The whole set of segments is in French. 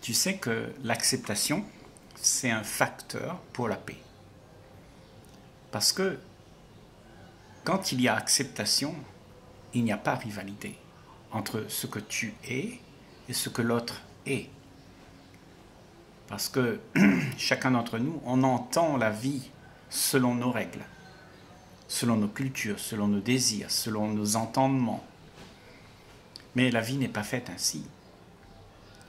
Tu sais que l'acceptation, c'est un facteur pour la paix. Parce que quand il y a acceptation, il n'y a pas rivalité entre ce que tu es et ce que l'autre est. Parce que chacun d'entre nous, on entend la vie selon nos règles, selon nos cultures, selon nos désirs, selon nos entendements. Mais la vie n'est pas faite ainsi.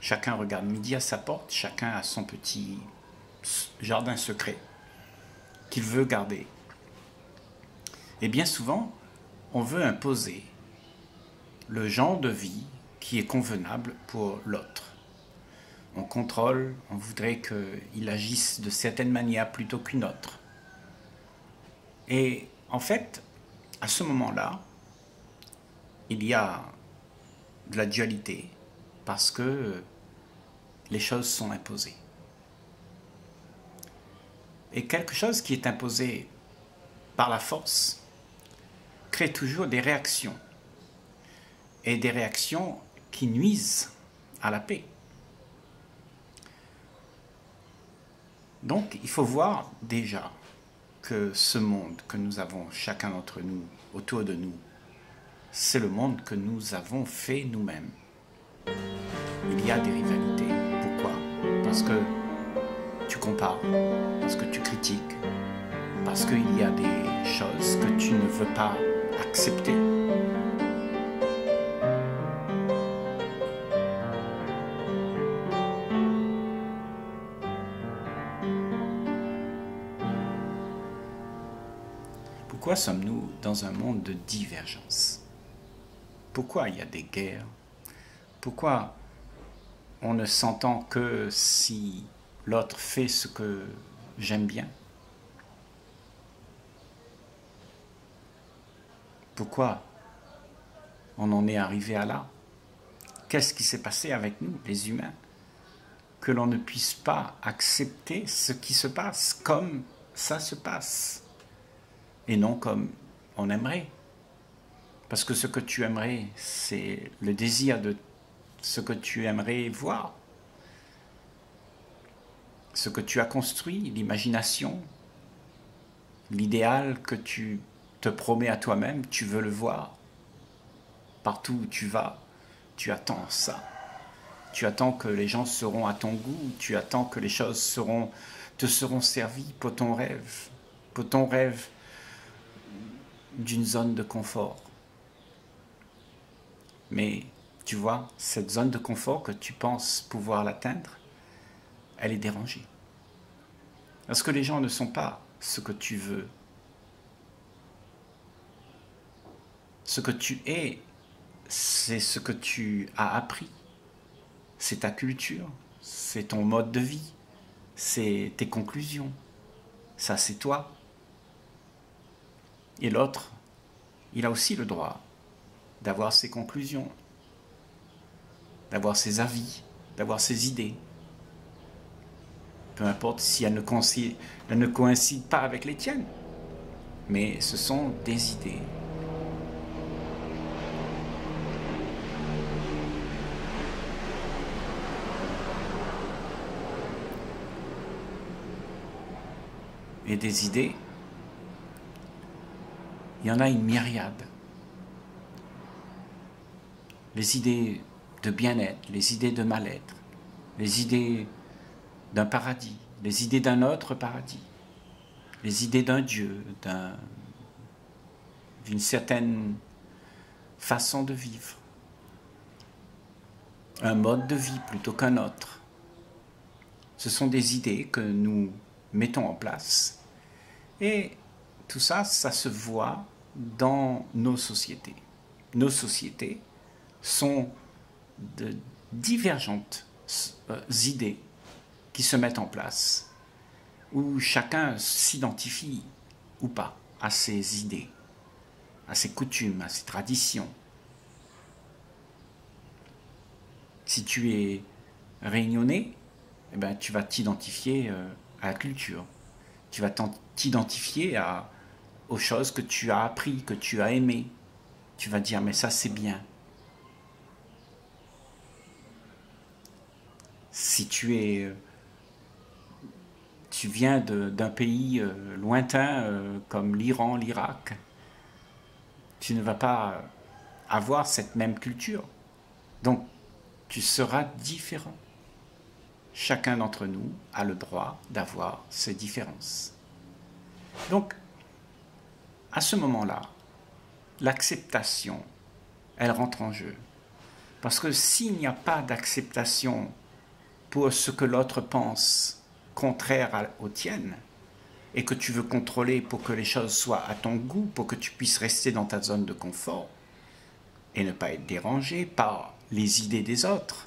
Chacun regarde midi à sa porte, chacun a son petit jardin secret qu'il veut garder. Et bien souvent, on veut imposer le genre de vie qui est convenable pour l'autre. On contrôle, on voudrait qu'il agisse de certaines manières plutôt qu'une autre. Et en fait, à ce moment-là, il y a de la dualité parce que les choses sont imposées. Et quelque chose qui est imposé par la force crée toujours des réactions, et des réactions qui nuisent à la paix. Donc il faut voir déjà que ce monde que nous avons chacun d'entre nous, autour de nous, c'est le monde que nous avons fait nous-mêmes. Il y a des rivalités. Pourquoi? Parce que tu compares, parce que tu critiques, parce qu'il y a des choses que tu ne veux pas accepter. Pourquoi sommes-nous dans un monde de divergence? Pourquoi il y a des guerres? Pourquoi on ne s'entend que si l'autre fait ce que j'aime bien? Pourquoi on en est arrivé à là? Qu'est-ce qui s'est passé avec nous, les humains, que l'on ne puisse pas accepter ce qui se passe comme ça se passe? Et non comme on aimerait. Parce que ce que tu aimerais, c'est le désir de ce que tu aimerais voir. Ce que tu as construit, l'imagination, l'idéal que tu te promets à toi-même, tu veux le voir. Partout où tu vas, tu attends ça. Tu attends que les gens seront à ton goût, tu attends que les choses te seront servies pour ton rêve. Pour ton rêve d'une zone de confort. Mais tu vois, cette zone de confort que tu penses pouvoir l'atteindre, elle est dérangée. Parce que les gens ne sont pas ce que tu veux. Ce que tu es, c'est ce que tu as appris. C'est ta culture, c'est ton mode de vie, c'est tes conclusions. Ça, c'est toi. Et l'autre, il a aussi le droit d'avoir ses conclusions, d'avoir ses avis, d'avoir ses idées. Peu importe si elles ne coïncident pas avec les tiennes, mais ce sont des idées. Et des idées, il y en a une myriade. Les idées de bien-être, les idées de mal-être, les idées d'un paradis, les idées d'un autre paradis, les idées d'un Dieu, d'une certaine façon de vivre, un mode de vie plutôt qu'un autre. Ce sont des idées que nous mettons en place et tout ça, ça se voit dans nos sociétés. Nos sociétés sont de divergentes idées qui se mettent en place, où chacun s'identifie ou pas à ses idées, à ses coutumes, à ses traditions. Si tu es réunionnais, eh ben, tu vas t'identifier à la culture, tu vas t'identifier aux choses que tu as appris, que tu as aimé. Tu vas dire, mais ça c'est bien. si tu es... Tu viens d'un pays lointain comme l'Iran, l'Irak, tu ne vas pas avoir cette même culture. Donc, tu seras différent. Chacun d'entre nous a le droit d'avoir ses différences. Donc, à ce moment-là, l'acceptation, elle rentre en jeu. Parce que s'il n'y a pas d'acceptation pour ce que l'autre pense, contraire aux tiennes, et que tu veux contrôler pour que les choses soient à ton goût, pour que tu puisses rester dans ta zone de confort, et ne pas être dérangé par les idées des autres,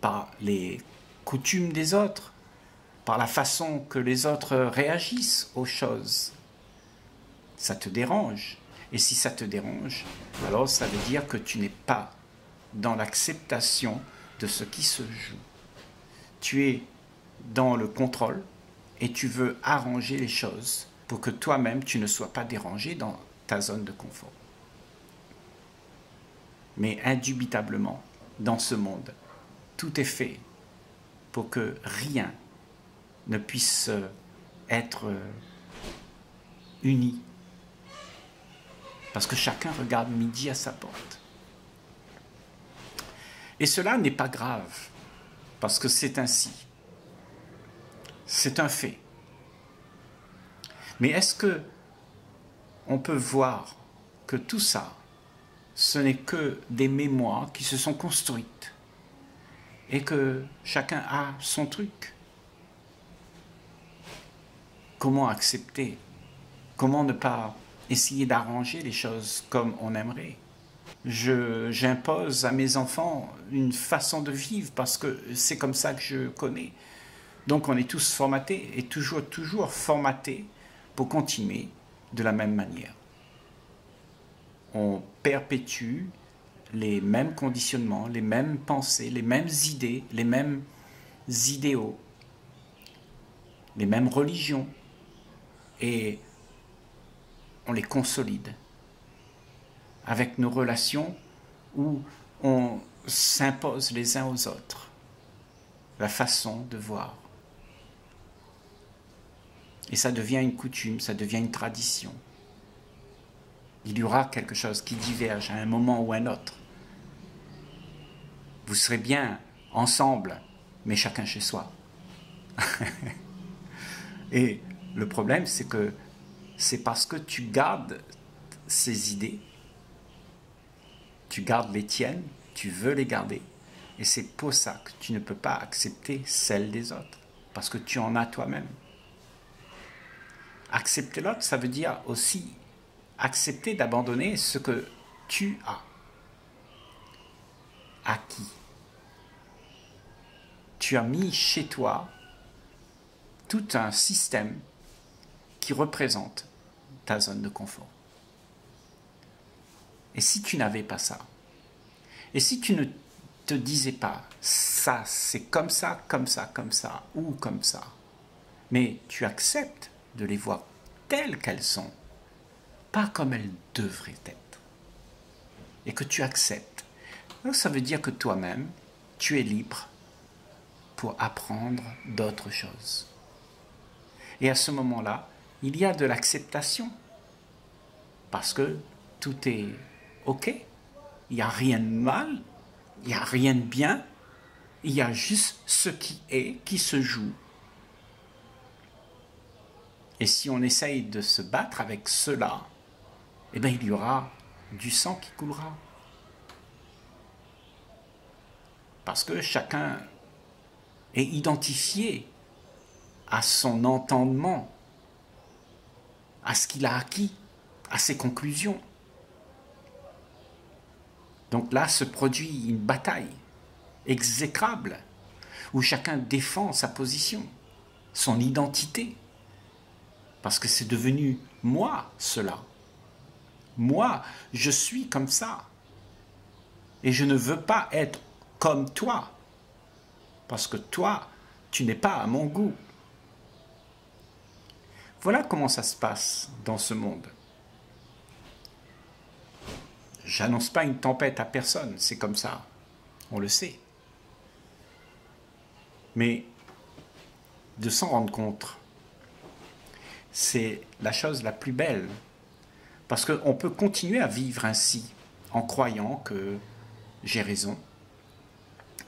par les coutumes des autres, par la façon que les autres réagissent aux choses. Ça te dérange. Et si ça te dérange, alors ça veut dire que tu n'es pas dans l'acceptation de ce qui se joue. Tu es dans le contrôle et tu veux arranger les choses pour que toi-même tu ne sois pas dérangé dans ta zone de confort. Mais indubitablement, dans ce monde, tout est fait pour que rien ne puisse être uni. Parce que chacun regarde midi à sa porte. Et cela n'est pas grave, parce que c'est ainsi. C'est un fait. Mais est-ce que on peut voir que tout ça, ce n'est que des mémoires qui se sont construites et que chacun a son truc? Comment accepter? Comment ne pas essayer d'arranger les choses comme on aimerait? J'impose à mes enfants une façon de vivre parce que c'est comme ça que je connais. Donc on est tous formatés et toujours formatés pour continuer de la même manière. On perpétue les mêmes conditionnements, les mêmes pensées, les mêmes idées, les mêmes idéaux, les mêmes religions, et on les consolide avec nos relations où on s'impose les uns aux autres la façon de voir. Et ça devient une coutume, ça devient une tradition. Il y aura quelque chose qui diverge à un moment ou à un autre. Vous serez bien ensemble, mais chacun chez soi. Et le problème, c'est que c'est parce que tu gardes ces idées, tu gardes les tiennes, tu veux les garder. Et c'est pour ça que tu ne peux pas accepter celles des autres, parce que tu en as toi-même. Accepter l'autre, ça veut dire aussi accepter d'abandonner ce que tu as acquis. Tu as mis chez toi tout un système qui représente ta zone de confort. Et si tu n'avais pas ça, et si tu ne te disais pas « ça, c'est comme ça, comme ça, comme ça, ou comme ça », mais tu acceptes de les voir telles qu'elles sont, pas comme elles devraient être, et que tu acceptes. Alors ça veut dire que toi-même, tu es libre pour apprendre d'autres choses. Et à ce moment-là, il y a de l'acceptation, parce que tout est OK, il n'y a rien de mal, il n'y a rien de bien, il y a juste ce qui est, qui se joue. Et si on essaye de se battre avec cela, eh bien, il y aura du sang qui coulera. Parce que chacun est identifié à son entendement, à ce qu'il a acquis, à ses conclusions. Donc là se produit une bataille exécrable où chacun défend sa position, son identité. Parce que c'est devenu « moi » cela. Moi, je suis comme ça. Et je ne veux pas être comme toi. Parce que toi, tu n'es pas à mon goût. Voilà comment ça se passe dans ce monde. J'annonce pas une tempête à personne, c'est comme ça. On le sait. Mais de s'en rendre compte, c'est la chose la plus belle. Parce qu'on peut continuer à vivre ainsi, en croyant que j'ai raison,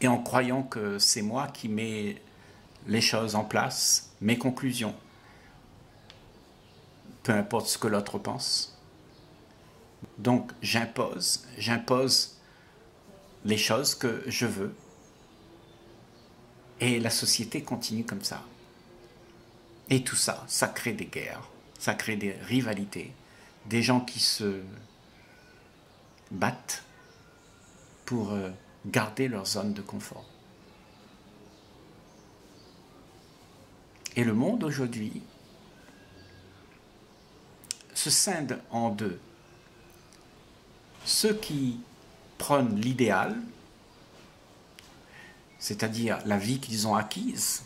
et en croyant que c'est moi qui mets les choses en place, mes conclusions, peu importe ce que l'autre pense. Donc j'impose les choses que je veux, et la société continue comme ça. Et tout ça, ça crée des guerres, ça crée des rivalités, des gens qui se battent pour garder leur zone de confort. Et le monde aujourd'hui se scinde en deux. Ceux qui prônent l'idéal, c'est-à-dire la vie qu'ils ont acquise,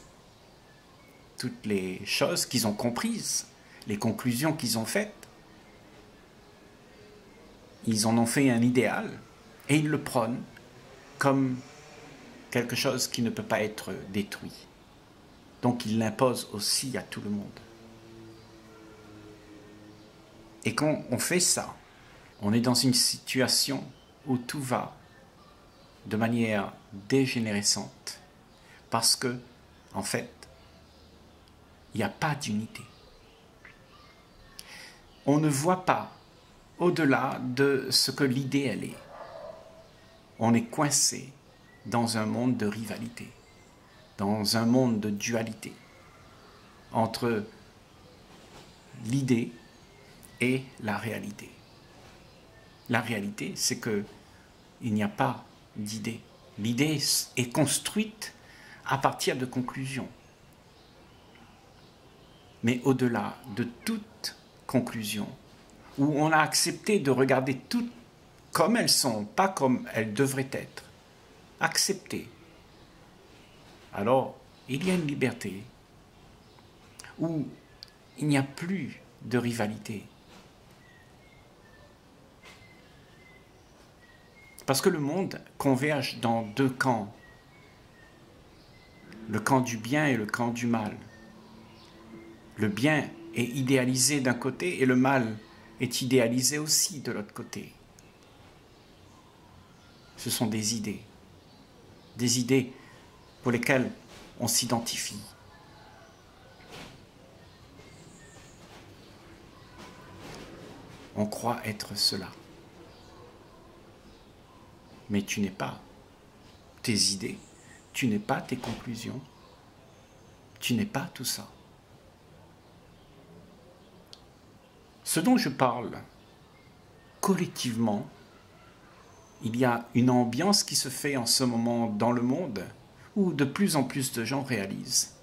toutes les choses qu'ils ont comprises, les conclusions qu'ils ont faites, ils en ont fait un idéal et ils le prônent comme quelque chose qui ne peut pas être détruit. Donc ils l'imposent aussi à tout le monde. Et quand on fait ça, on est dans une situation où tout va de manière dégénérescente parce que, en fait, il n'y a pas d'unité. On ne voit pas au-delà de ce que l'idéal est. On est coincé dans un monde de rivalité, dans un monde de dualité entre l'idée et la réalité. La réalité, c'est qu'il n'y a pas d'idée. L'idée est construite à partir de conclusions. Mais au-delà de toute conclusion, où on a accepté de regarder toutes comme elles sont, pas comme elles devraient être, acceptées, alors il y a une liberté où il n'y a plus de rivalité. Parce que le monde converge dans deux camps, le camp du bien et le camp du mal. Le bien est idéalisé d'un côté et le mal est idéalisé aussi de l'autre côté. Ce sont des idées pour lesquelles on s'identifie. On croit être cela. Mais tu n'es pas tes idées, tu n'es pas tes conclusions, tu n'es pas tout ça. Ce dont je parle, collectivement, il y a une ambiance qui se fait en ce moment dans le monde où de plus en plus de gens réalisent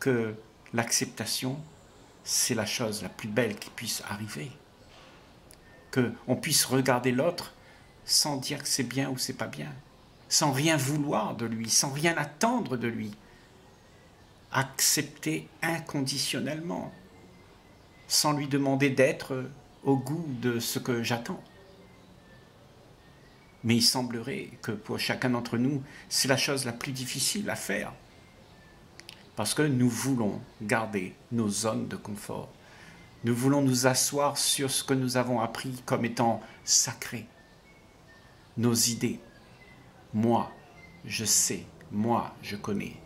que l'acceptation, c'est la chose la plus belle qui puisse arriver. Qu'on puisse regarder l'autre sans dire que c'est bien ou c'est pas bien, sans rien vouloir de lui, sans rien attendre de lui. Accepter inconditionnellement, sans lui demander d'être au goût de ce que j'attends. Mais il semblerait que pour chacun d'entre nous, c'est la chose la plus difficile à faire. Parce que nous voulons garder nos zones de confort. Nous voulons nous asseoir sur ce que nous avons appris comme étant sacré. Nos idées. Moi, je sais. Moi, je connais.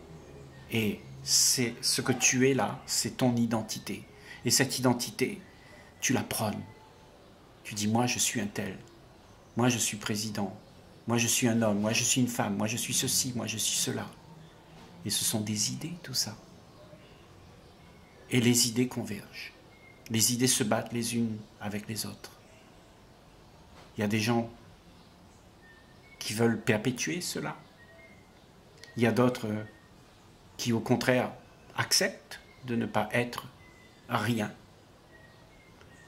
Et c'est ce que tu es là, c'est ton identité. Et cette identité, tu la prônes. Tu dis, moi je suis un tel, moi je suis président, moi je suis un homme, moi je suis une femme, moi je suis ceci, moi je suis cela. Et ce sont des idées, tout ça. Et les idées convergent. Les idées se battent les unes avec les autres. Il y a des gens qui veulent perpétuer cela. Il y a d'autres qui, au contraire, acceptent de ne pas être rien.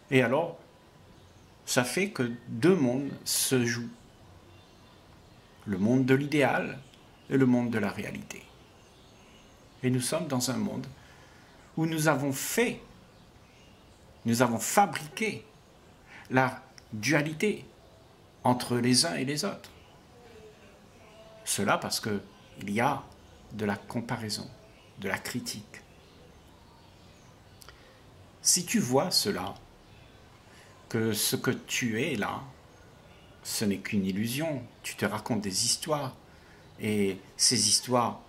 Et alors, ça fait que deux mondes se jouent. Le monde de l'idéal et le monde de la réalité. Et nous sommes dans un monde où nous avons fabriqué la dualité entre les uns et les autres. Cela parce qu'il y a de la comparaison, de la critique. Si tu vois cela, que ce que tu es là, ce n'est qu'une illusion, tu te racontes des histoires, et ces histoires,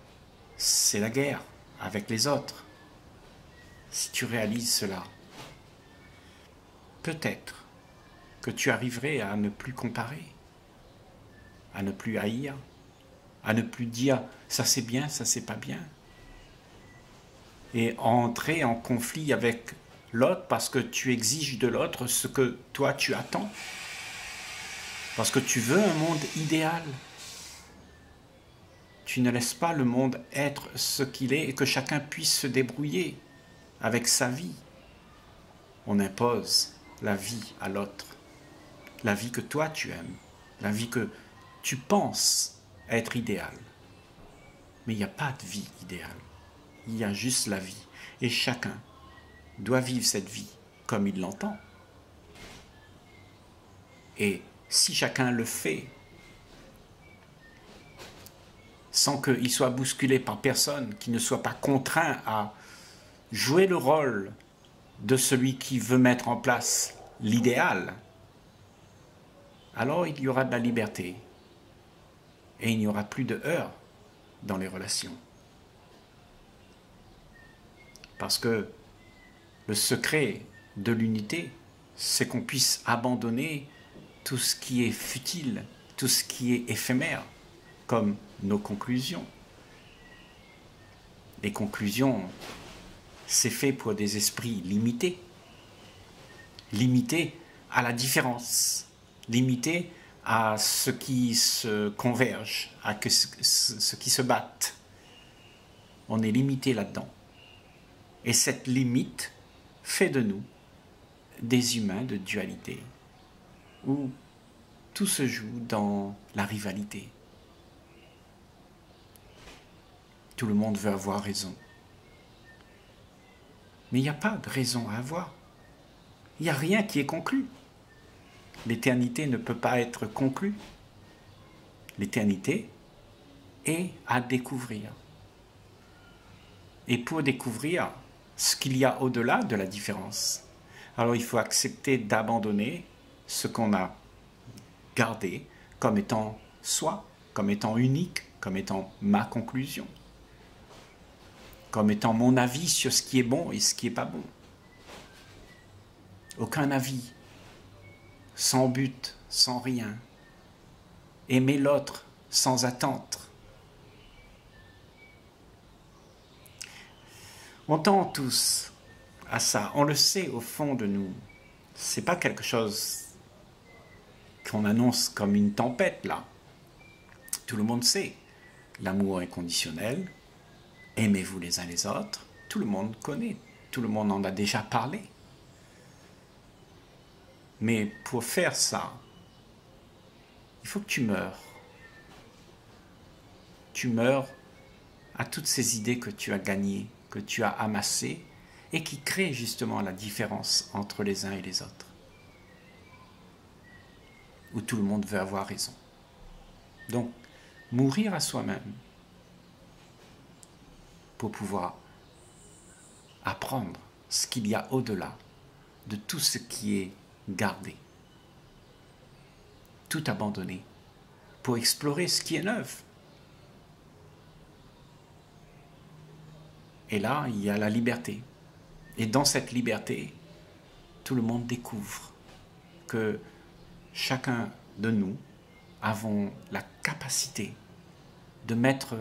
c'est la guerre avec les autres. Si tu réalises cela, peut-être que tu arriverais à ne plus comparer, à ne plus haïr, à ne plus dire « ça c'est bien, ça c'est pas bien », et entrer en conflit avec l'autre parce que tu exiges de l'autre ce que toi tu attends, parce que tu veux un monde idéal. Tu ne laisses pas le monde être ce qu'il est et que chacun puisse se débrouiller avec sa vie. On impose la vie à l'autre, la vie que toi tu aimes, la vie que tu penses être idéale. Mais il n'y a pas de vie idéale, il y a juste la vie. Et chacun doit vivre cette vie comme il l'entend. Et si chacun le fait, sans qu'il soit bousculé par personne, qu'il ne soit pas contraint à jouer le rôle de celui qui veut mettre en place l'idéal, alors il y aura de la liberté et il n'y aura plus de heurts dans les relations. Parce que le secret de l'unité, c'est qu'on puisse abandonner tout ce qui est futile, tout ce qui est éphémère, comme nos conclusions. Les conclusions, c'est fait pour des esprits limités, limités à la différence, limités à ce qui se converge, à ce qui se batte. On est limité là-dedans. Et cette limite fait de nous des humains de dualité, où tout se joue dans la rivalité. Tout le monde veut avoir raison. Mais il n'y a pas de raison à avoir. Il n'y a rien qui est conclu. L'éternité ne peut pas être conclue. L'éternité est à découvrir. Et pour découvrir ce qu'il y a au-delà de la différence, alors il faut accepter d'abandonner ce qu'on a gardé comme étant soi, comme étant unique, comme étant ma conclusion, comme étant mon avis sur ce qui est bon et ce qui n'est pas bon. Aucun avis, sans but, sans rien. Aimer l'autre sans attente. On tend tous à ça, on le sait au fond de nous. C'est pas quelque chose qu'on annonce comme une tempête là. Tout le monde sait, l'amour inconditionnel, aimez-vous les uns les autres, tout le monde connaît, tout le monde en a déjà parlé. Mais pour faire ça, il faut que tu meures. Tu meurs à toutes ces idées que tu as gagnées, que tu as amassées et qui créent justement la différence entre les uns et les autres. Où tout le monde veut avoir raison. Donc, mourir à soi-même, pour pouvoir apprendre ce qu'il y a au-delà de tout ce qui est gardé, tout abandonner, pour explorer ce qui est neuf. Et là, il y a la liberté. Et dans cette liberté, tout le monde découvre que chacun de nous avons la capacité de mettre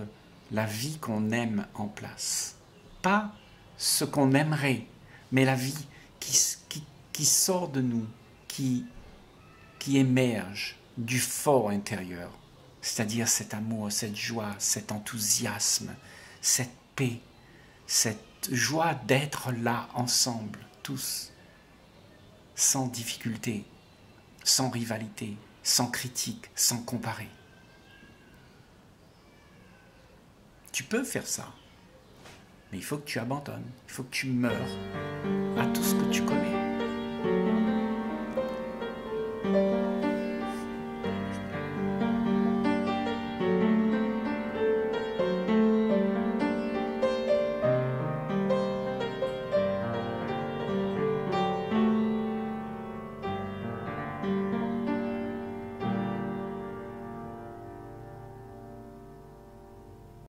la vie qu'on aime en place. Pas ce qu'on aimerait, mais la vie qui sort de nous, qui émerge du fort intérieur, c'est-à-dire cet amour, cette joie, cet enthousiasme, cette paix, cette joie d'être là ensemble, tous, sans difficulté, sans rivalité, sans critique, sans comparer. Tu peux faire ça, mais il faut que tu abandonnes, il faut que tu meures à tout ce que tu connais.